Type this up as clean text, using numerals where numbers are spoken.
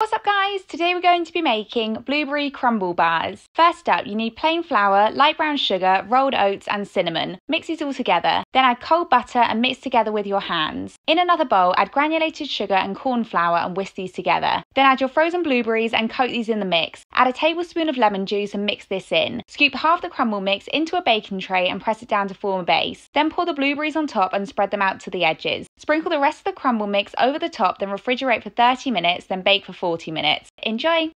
What's up guys, today we're going to be making blueberry crumble bars. First up you need plain flour, light brown sugar, rolled oats and cinnamon. Mix these all together, then add cold butter and mix together with your hands. In another bowl add granulated sugar and corn flour and whisk these together. Then add your frozen blueberries and coat these in the mix. Add a tablespoon of lemon juice and mix this in. Scoop half the crumble mix into a baking tray and press it down to form a base. Then pour the blueberries on top and spread them out to the edges. Sprinkle the rest of the crumble mix over the top, then refrigerate for 30 minutes, then bake for 40 minutes. Enjoy!